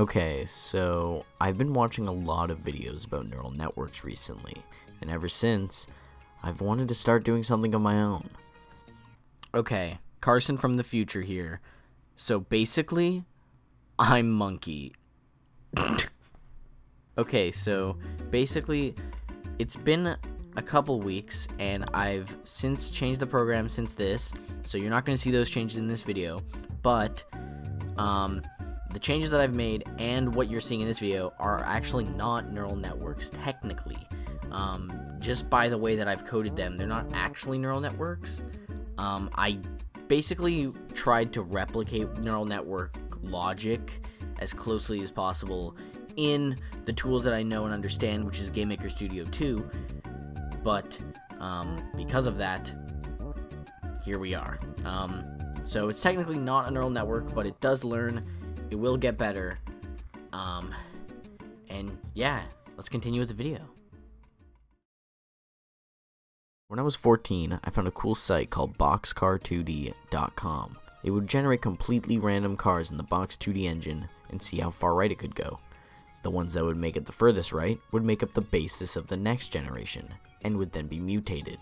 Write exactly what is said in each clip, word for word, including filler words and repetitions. Okay, so I've been watching a lot of videos about neural networks recently, and ever since, I've wanted to start doing something of my own. Okay, Carson from the future here. So basically, I'm Monkey. Okay, so basically, it's been a couple weeks, and I've since changed the program since this, so you're not going to see those changes in this video, but um, the changes that I've made and what you're seeing in this video are actually not neural networks technically. Um, just by the way that I've coded them, they're not actually neural networks. Um, I basically tried to replicate neural network logic as closely as possible in the tools that I know and understand, which is Game Maker Studio two, but um, because of that, here we are. Um, so it's technically not a neural network, but it does learn, it will get better, um, and yeah, let's continue with the video. When I was fourteen, I found a cool site called Boxcar two D dot com. It would generate completely random cars in the Box two D engine and see how far right it could go. The ones that would make it the furthest right would make up the basis of the next generation, and would then be mutated.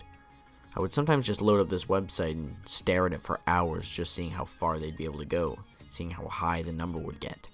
I would sometimes just load up this website and stare at it for hours, just seeing how far they'd be able to go, seeing how high the number would get.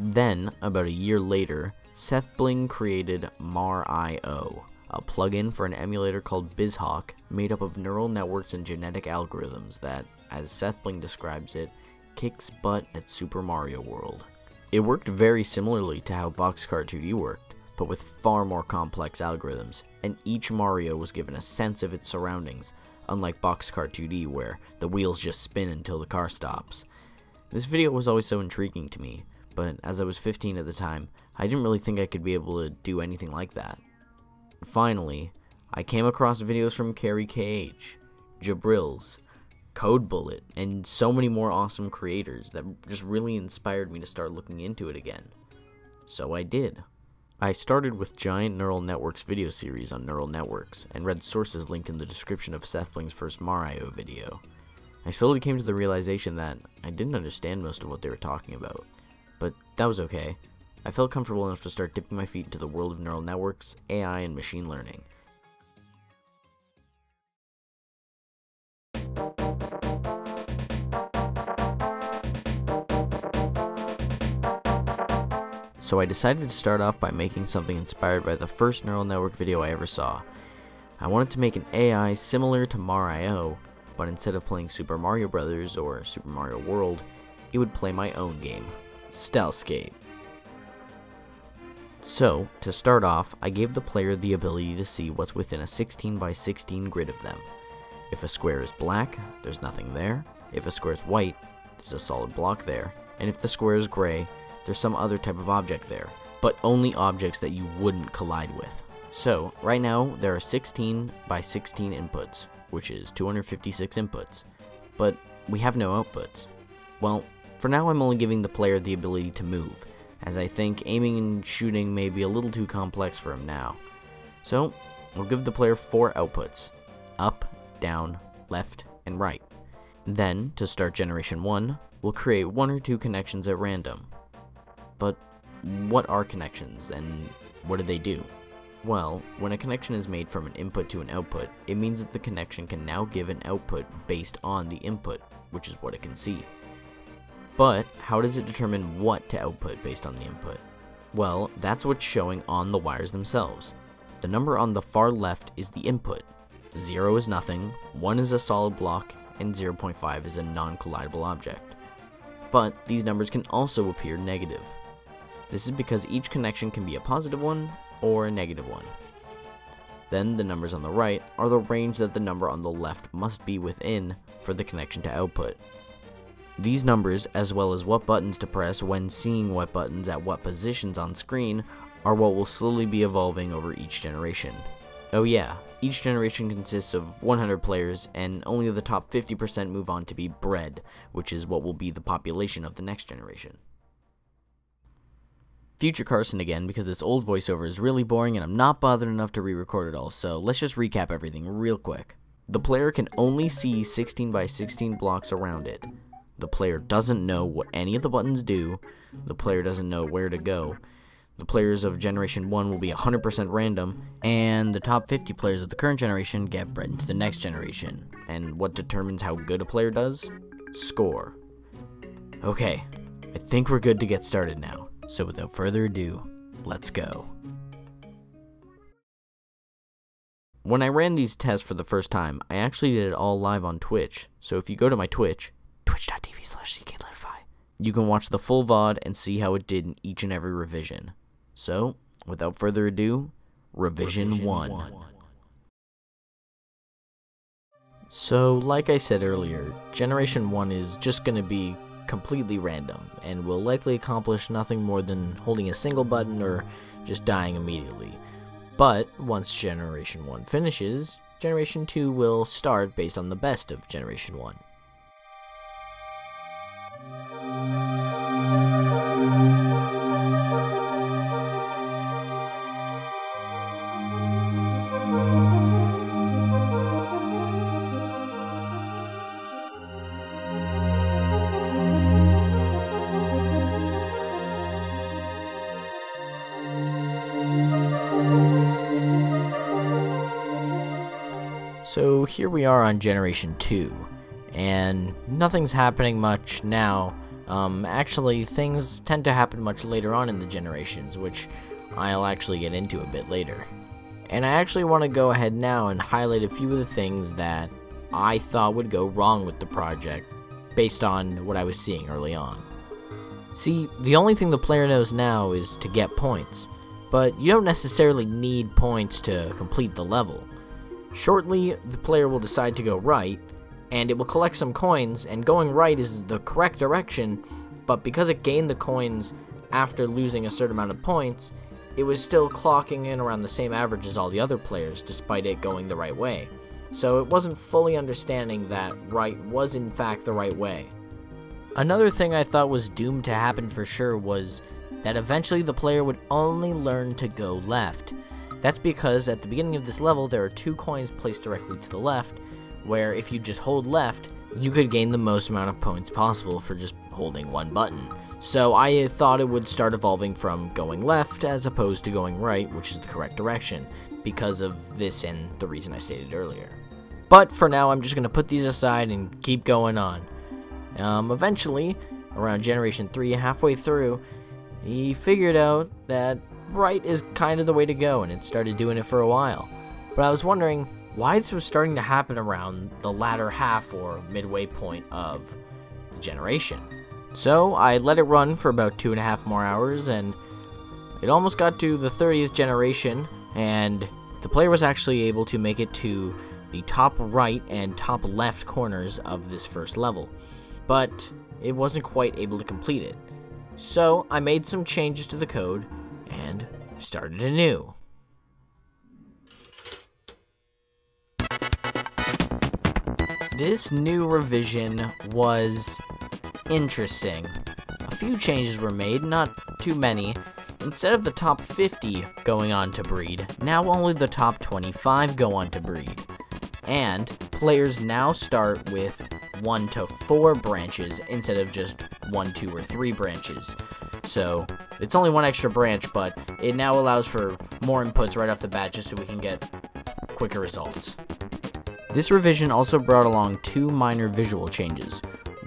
Then, about a year later, Seth Bling created MarI O, a plugin for an emulator called BizHawk made up of neural networks and genetic algorithms that, as Seth Bling describes it, kicks butt at Super Mario World. It worked very similarly to how Boxcar two D worked, but with far more complex algorithms, and each Mario was given a sense of its surroundings, unlike Boxcar two D where the wheels just spin until the car stops. This video was always so intriguing to me, but as I was fifteen at the time, I didn't really think I could be able to do anything like that. Finally, I came across videos from CareyKH, Jabrils, Code Bullet, and so many more awesome creators that just really inspired me to start looking into it again. So I did. I started with Giant Neural Networks video series on neural networks, and read sources linked in the description of Seth Bling's first MarI O video. I slowly came to the realization that I didn't understand most of what they were talking about, but that was okay. I felt comfortable enough to start dipping my feet into the world of neural networks, A I, and machine learning. So I decided to start off by making something inspired by the first neural network video I ever saw. I wanted to make an A I similar to MarI O, but instead of playing Super Mario Bros. Or Super Mario World, it would play my own game, Stealthscape. So, to start off, I gave the player the ability to see what's within a sixteen by sixteen grid of them. If a square is black, there's nothing there. If a square is white, there's a solid block there. And if the square is gray, there's some other type of object there, but only objects that you wouldn't collide with. So, right now, there are sixteen by sixteen inputs, which is two hundred fifty-six inputs, but we have no outputs. Well, for now I'm only giving the player the ability to move, as I think aiming and shooting may be a little too complex for him now. So, we'll give the player four outputs, up, down, left, and right. Then, to start generation one, we'll create one or two connections at random. But what are connections, and what do they do? Well, when a connection is made from an input to an output, it means that the connection can now give an output based on the input, which is what it can see. But how does it determine what to output based on the input? Well, that's what's showing on the wires themselves. The number on the far left is the input. zero is nothing, one is a solid block, and zero point five is a non-collidable object. But these numbers can also appear negative. This is because each connection can be a positive one or a negative one. Then the numbers on the right are the range that the number on the left must be within for the connection to output. These numbers, as well as what buttons to press when seeing what buttons at what positions on screen, are what will slowly be evolving over each generation. Oh yeah, each generation consists of one hundred players, and only the top fifty percent move on to be bred, which is what will be the population of the next generation. Future Carson again, because this old voiceover is really boring and I'm not bothered enough to re-record it all, so let's just recap everything real quick. The player can only see sixteen by sixteen blocks around it. The player doesn't know what any of the buttons do. The player doesn't know where to go. The players of Generation one will be one hundred percent random, and the top fifty players of the current generation get bred into the next generation. And what determines how good a player does? Score. Okay, I think we're good to get started now. So without further ado, let's go. When I ran these tests for the first time, I actually did it all live on Twitch. So if you go to my Twitch, twitch dot t v slash c k lidify, you can watch the full V O D and see how it did in each and every revision. So, without further ado, Revision, revision one. one. So, like I said earlier, Generation one is just going to be completely random, and will likely accomplish nothing more than holding a single button or just dying immediately. But, once Generation one finishes, Generation two will start based on the best of Generation one. So here we are on Generation two, and nothing's happening much now. Um, actually, things tend to happen much later on in the generations, which I'll actually get into a bit later. And I actually want to go ahead now and highlight a few of the things that I thought would go wrong with the project, based on what I was seeing early on. See, the only thing the player knows now is to get points, but you don't necessarily need points to complete the level. Shortly, the player will decide to go right, and it will collect some coins, and going right is the correct direction, but because it gained the coins after losing a certain amount of points, it was still clocking in around the same average as all the other players, despite it going the right way. So it wasn't fully understanding that right was in fact the right way. Another thing I thought was doomed to happen for sure was that eventually the player would only learn to go left. That's because at the beginning of this level, there are two coins placed directly to the left, where if you just hold left, you could gain the most amount of points possible for just holding one button. So I thought it would start evolving from going left as opposed to going right, which is the correct direction, because of this and the reason I stated earlier. But for now, I'm just going to put these aside and keep going on. Um, eventually, around Generation three, halfway through, he figured out that right is kind of the way to go, and it started doing it for a while. But I was wondering why this was starting to happen around the latter half or midway point of the generation. So I let it run for about two and a half more hours, and it almost got to the thirtieth generation, and the player was actually able to make it to the top right and top left corners of this first level, but it wasn't quite able to complete it. So I made some changes to the code and started anew. This new revision was interesting. A few changes were made, not too many. Instead of the top fifty going on to breed, now only the top twenty-five go on to breed. And players now start with one to four branches instead of just one, two, or three branches. So it's only one extra branch, but it now allows for more inputs right off the bat just so we can get quicker results. This revision also brought along two minor visual changes.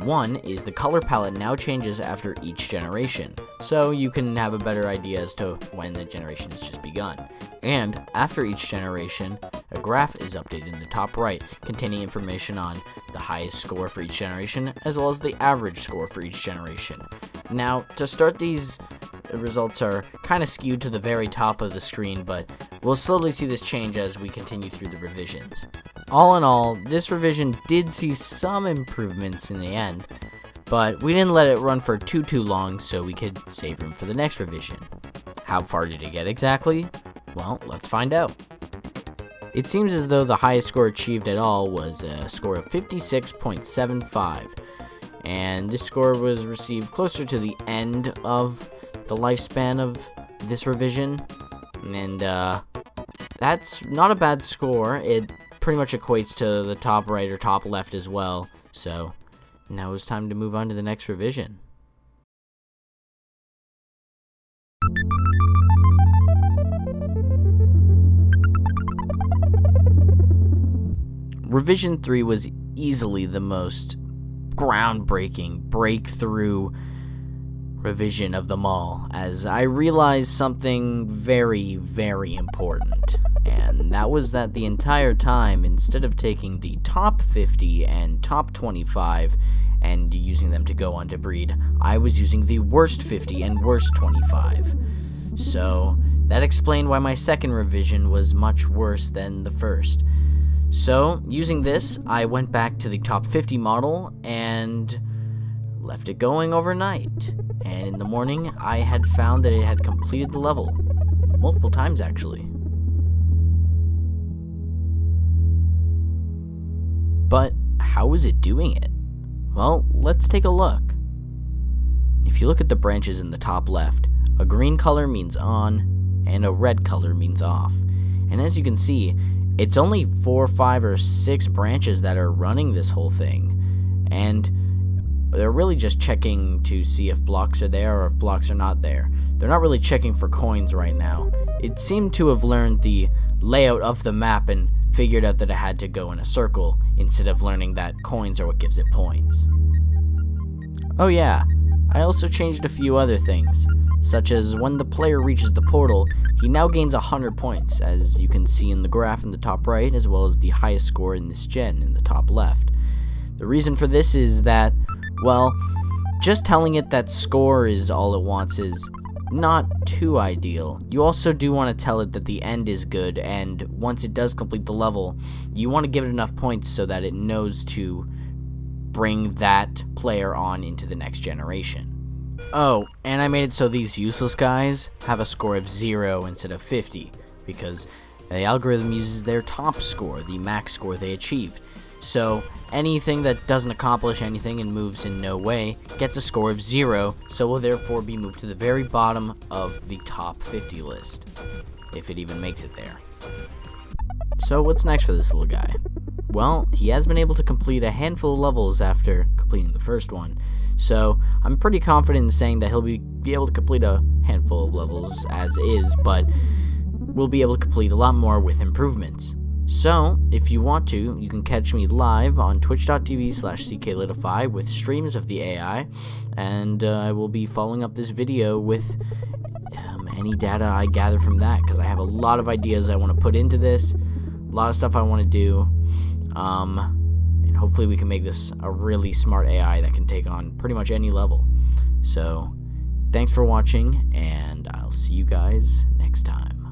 One is the color palette now changes after each generation, so you can have a better idea as to when the generation has just begun. And after each generation, a graph is updated in the top right, containing information on the highest score for each generation, as well as the average score for each generation. Now, to start, these results are kind of skewed to the very top of the screen, but we'll slowly see this change as we continue through the revisions. All in all, this revision did see some improvements in the end, but we didn't let it run for too too long so we could save room for the next revision. How far did it get exactly? Well, let's find out. It seems as though the highest score achieved at all was a score of fifty-six point seven five, and this score was received closer to the end of the lifespan of this revision, and uh, that's not a bad score. It pretty much equates to the top right or top left as well, so Now it was time to move on to the next revision. Revision three was easily the most groundbreaking breakthrough revision of them all, as I realized something very, very important, and that was that the entire time, instead of taking the top fifty and top twenty-five and using them to go on to breed, I was using the worst fifty and worst twenty-five. So that explained why my second revision was much worse than the first. So, using this, I went back to the top fifty model and left it going overnight. And in the morning, I had found that it had completed the level. Multiple times, actually. But how was it doing it? Well, let's take a look. If you look at the branches in the top left, a green color means on, and a red color means off. And as you can see, it's only four, five, or six branches that are running this whole thing, and they're really just checking to see if blocks are there or if blocks are not there. They're not really checking for coins right now. It seemed to have learned the layout of the map and figured out that it had to go in a circle instead of learning that coins are what gives it points. Oh yeah, I also changed a few other things, such as when the player reaches the portal, he now gains one hundred points, as you can see in the graph in the top right, as well as the highest score in this gen in the top left. The reason for this is that, well, just telling it that score is all it wants is not too ideal. You also do want to tell it that the end is good, and once it does complete the level, you want to give it enough points so that it knows to bring that player on into the next generation. Oh, and I made it so these useless guys have a score of zero instead of fifty, because the algorithm uses their top score, the max score they achieved. So anything that doesn't accomplish anything and moves in no way gets a score of zero, so will therefore be moved to the very bottom of the top fifty list, if it even makes it there. So what's next for this little guy? Well, he has been able to complete a handful of levels after completing the first one, so I'm pretty confident in saying that he'll be, be able to complete a handful of levels as is, but we'll be able to complete a lot more with improvements. So, if you want to, you can catch me live on twitch dot t v slash c k lidify with streams of the A I, and uh, I will be following up this video with um, any data I gather from that, because I have a lot of ideas I want to put into this, a lot of stuff I want to do. Um, and hopefully we can make this a really smart A I that can take on pretty much any level. So, thanks for watching, and I'll see you guys next time.